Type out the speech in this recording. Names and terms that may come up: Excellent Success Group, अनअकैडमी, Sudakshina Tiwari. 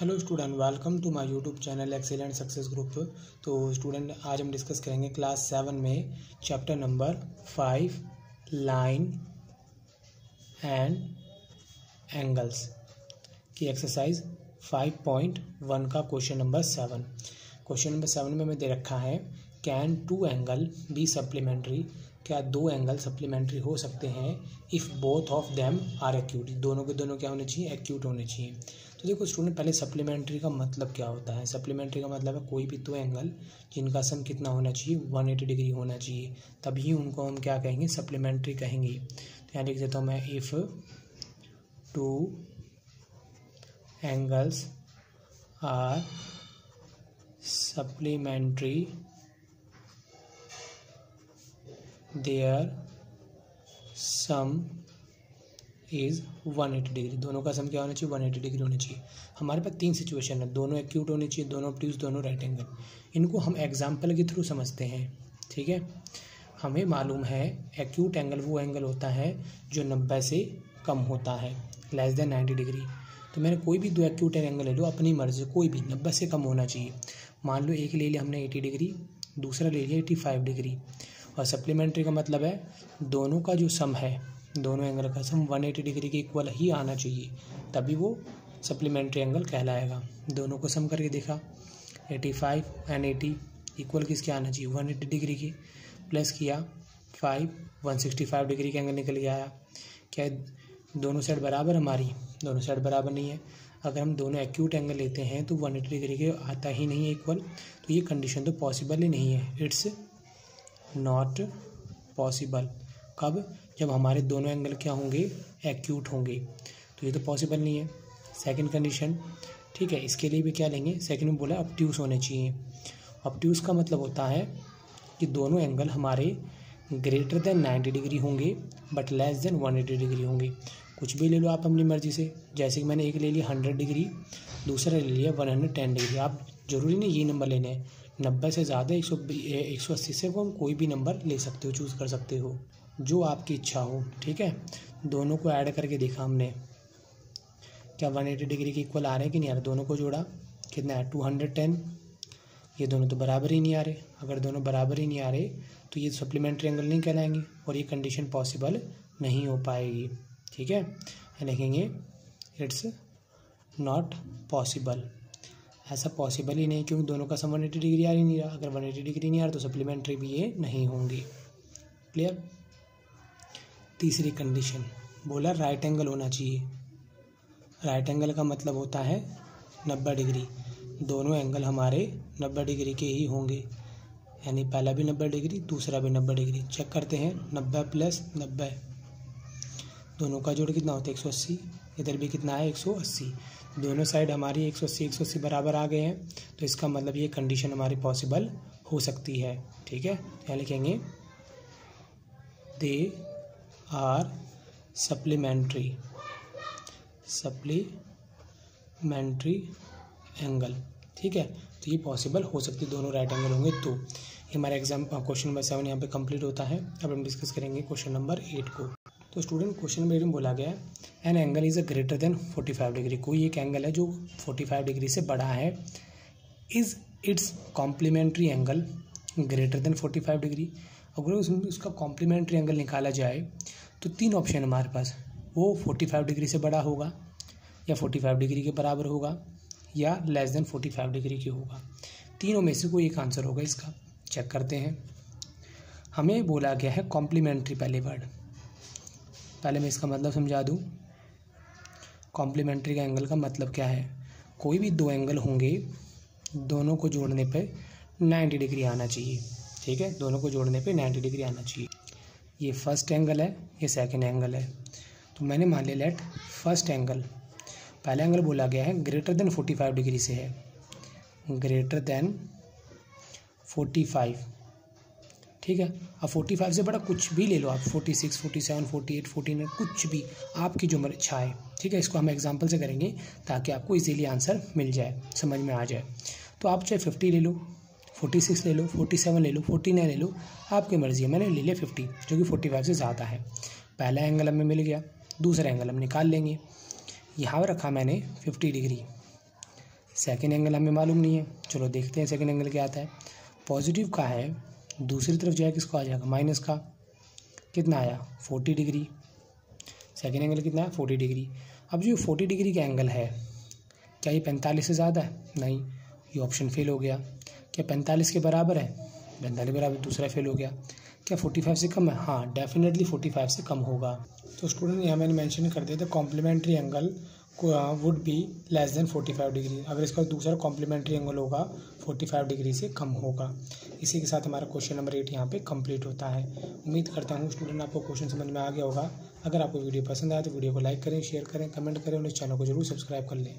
Hello student, welcome to my YouTube channel excellent success group. तो student, आज हम discuss करेंगे क्लास 7 में chapter number 5 line and angles की एक्सरसाइज 5.1 का क्वेश्चन नंबर 7। क्वेश्चन नंबर 7 में हमें दे रखा है can two angle be supplementary, क्या दो एंगल सप्लीमेंट्री हो सकते हैं if both of them are acute, दोनों के दोनों क्या होने चाहिए, एक्यूट होने चाहिए। तो देखो स्टूडेंट, पहले सप्लीमेंट्री का मतलब क्या होता है। सप्लीमेंट्री का मतलब है कोई भी दो एंगल जिनका सम कितना होना चाहिए, 180 डिग्री होना चाहिए, तभी उनको हम क्या कहेंगे, सप्लीमेंट्री कहेंगे। तो यहाँ लिख देता हूँ मैं, if two angles are supplementary their sum is 180 degree, दोनों का सम क्या होना चाहिए, 180 डिग्री होना चाहिए। हमारे पास तीन सिचुएशन है, दोनों एक्यूट होने चाहिए, दोनों ऑब्ट्यूज, दोनों राइट एंगल। इनको हम एग्जाम्पल के थ्रू समझते हैं, ठीक है। हमें मालूम है एक्यूट एंगल वो एंगल होता है जो 90 से कम होता है, लेस देन 90 डिग्री। तो मैंने कोई भी दो एक्यूट एंगल ले लो अपनी मर्जी, कोई भी 90 से कम होना चाहिए। मान लो एक ले लिया हमने 80 डिग्री, दूसरा ले लिया 85 डिग्री। और सप्लीमेंट्री का मतलब है दोनों का जो सम है, दोनों एंगल का सम 180 डिग्री के इक्वल ही आना चाहिए, तभी वो सप्लीमेंट्री एंगल कहलाएगा। दोनों को सम करके देखा, 85 एंड 80 इक्वल किसके आना चाहिए, 180 डिग्री के। प्लस किया 5, 165 डिग्री के एंगल निकल के आया। क्या दोनों साइड बराबर, हमारी दोनों साइड बराबर नहीं है। अगर हम दोनों एक्यूट एंगल लेते हैं तो 180 डिग्री के आता ही नहीं है इक्वल, तो ये कंडीशन तो पॉसिबल ही नहीं है। इट्स नॉट पॉसिबल, कब, जब हमारे दोनों एंगल क्या होंगे, एक्यूट होंगे। तो ये तो पॉसिबल नहीं है, सेकंड कंडीशन, ठीक है। इसके लिए भी क्या लेंगे, सेकंड में बोला ऑब्ट्यूज होने चाहिए। ऑब्ट्यूज का मतलब होता है कि दोनों एंगल हमारे ग्रेटर देन 90 डिग्री होंगे बट लेस देन 180 डिग्री होंगे। कुछ भी ले लो आप अपनी मर्जी से, जैसे कि मैंने एक ले लिया 100 डिग्री, दूसरा ले लिया 110 डिग्री। आप जरूरी नहीं ये नंबर लेना है, 90 से ज़्यादा 180 से वो हम कोई भी नंबर ले सकते हो, चूज़ कर सकते हो, जो आपकी इच्छा हो, ठीक है। दोनों को ऐड करके देखा हमने, क्या 180 डिग्री के इक्वल आ रहे हैं कि नहीं आ रहे। दोनों को जोड़ा, कितना है, 210। ये दोनों तो बराबर ही नहीं आ रहे। अगर दोनों बराबर ही नहीं आ रहे तो ये सप्लीमेंट्री एंगल नहीं कहलाएंगे और ये कंडीशन पॉसिबल नहीं हो पाएगी, ठीक है। लिखेंगे इट्स नॉट पॉसिबल, ऐसा पॉसिबल ही नहीं, क्योंकि दोनों का सम 180 डिग्री आ ही नहीं रहा। अगर 180 डिग्री नहीं आ रहा तो सप्लीमेंट्री भी ये नहीं होंगी, क्लियर। तीसरी कंडीशन बोला राइट एंगल होना चाहिए। राइट एंगल का मतलब होता है 90 डिग्री, दोनों एंगल हमारे 90 डिग्री के ही होंगे, यानी पहला भी 90 डिग्री, दूसरा भी 90 डिग्री। चेक करते हैं, 90 प्लस 90, दोनों का जोड़ कितना होता है, 180। इधर भी कितना है, 180। दोनों साइड हमारी 180 बराबर आ गए हैं, तो इसका मतलब ये कंडीशन हमारी पॉसिबल हो सकती है, ठीक है। क्या लिखेंगे, they are supplementary, supplementary angle, ठीक है। तो ये पॉसिबल हो सकती है, दोनों राइट एंगल होंगे। तो हमारा एग्जाम क्वेश्चन नंबर 7 यहाँ पे कंप्लीट होता है। अब हम डिस्कस करेंगे क्वेश्चन नंबर 8 को। तो स्टूडेंट, क्वेश्चन नंबर 8 में बोला गया है an angle is a greater than 45 degree, कोई एक एंगल है जो 45 डिग्री से बड़ा है। Is its complementary angle greater than 45 degree, अगर उसमें उसका कॉम्प्लीमेंट्री एंगल निकाला जाए तो तीन ऑप्शन हमारे पास, वो 45 डिग्री से बड़ा होगा, या 45 डिग्री के बराबर होगा, या लेस देन 45 डिग्री के होगा। तीनों में से कोई एक आंसर होगा इसका। चेक करते हैं, हमें बोला गया है कॉम्प्लीमेंट्री, पहले वर्ड, पहले मैं इसका मतलब समझा दूँ। कॉम्प्लीमेंट्री का एंगल का मतलब क्या है, कोई भी दो एंगल होंगे, दोनों को जोड़ने पर 90 डिग्री आना चाहिए, ठीक है। दोनों को जोड़ने पे 90 डिग्री आना चाहिए। ये फर्स्ट एंगल है, ये सेकंड एंगल है। तो मैंने मान लिया लेट फर्स्ट एंगल, पहला एंगल बोला गया है ग्रेटर देन 45 डिग्री से है, ग्रेटर देन 45, ठीक है। अब 45 से बड़ा कुछ भी ले लो आप, 46, 47, 48, 49, कुछ भी आपकी जो इच्छा है, ठीक है। इसको हम एग्जाम्पल से करेंगे ताकि आपको ईजिली आंसर मिल जाए, समझ में आ जाए। तो आप चाहे 50 ले लो, 46 ले लो, 47 ले लो, 49 ले लो, आपकी मर्ज़ी है। मैंने ले लिया 50, जो कि 45 से ज़्यादा है। पहला एंगल हमें मिल गया, दूसरा एंगल हम निकाल लेंगे। यहाँ रखा मैंने 50 डिग्री, सेकेंड एंगल हमें मालूम नहीं है, चलो देखते हैं सेकेंड एंगल क्या आता है। पॉजिटिव का है, दूसरी तरफ जाए किसको आ जाएगा माइनस का, कितना आया 40 डिग्री। सेकेंड एंगल कितना है 40 डिग्री। अब जो 40 डिग्री का एंगल है क्या ये 45 से ज़्यादा है? नहीं, ये ऑप्शन फेल हो गया। क्या 45 के बराबर है? 45 बराबर दूसरा फेल हो गया। क्या 45 से कम है? हाँ, डेफिनेटली 45 से कम होगा। तो स्टूडेंट यहाँ मैंने मेंशन कर दिया था complementary angle would be less than 45 degree. अगर इसका दूसरा कॉम्प्लीमेंट्री एंगल होगा 45 डिग्री से कम होगा। इसी के साथ हमारा क्वेश्चन नंबर 8 यहाँ पे कंप्लीट होता है। उम्मीद करता हूँ स्टूडेंट आपको क्वेश्चन समझ में आ गया होगा। अगर आपको वीडियो पसंद आए तो वीडियो को लाइक करें, शेयर करें, कमेंट करें और इस चैनल को जरूर सब्सक्राइब कर लें।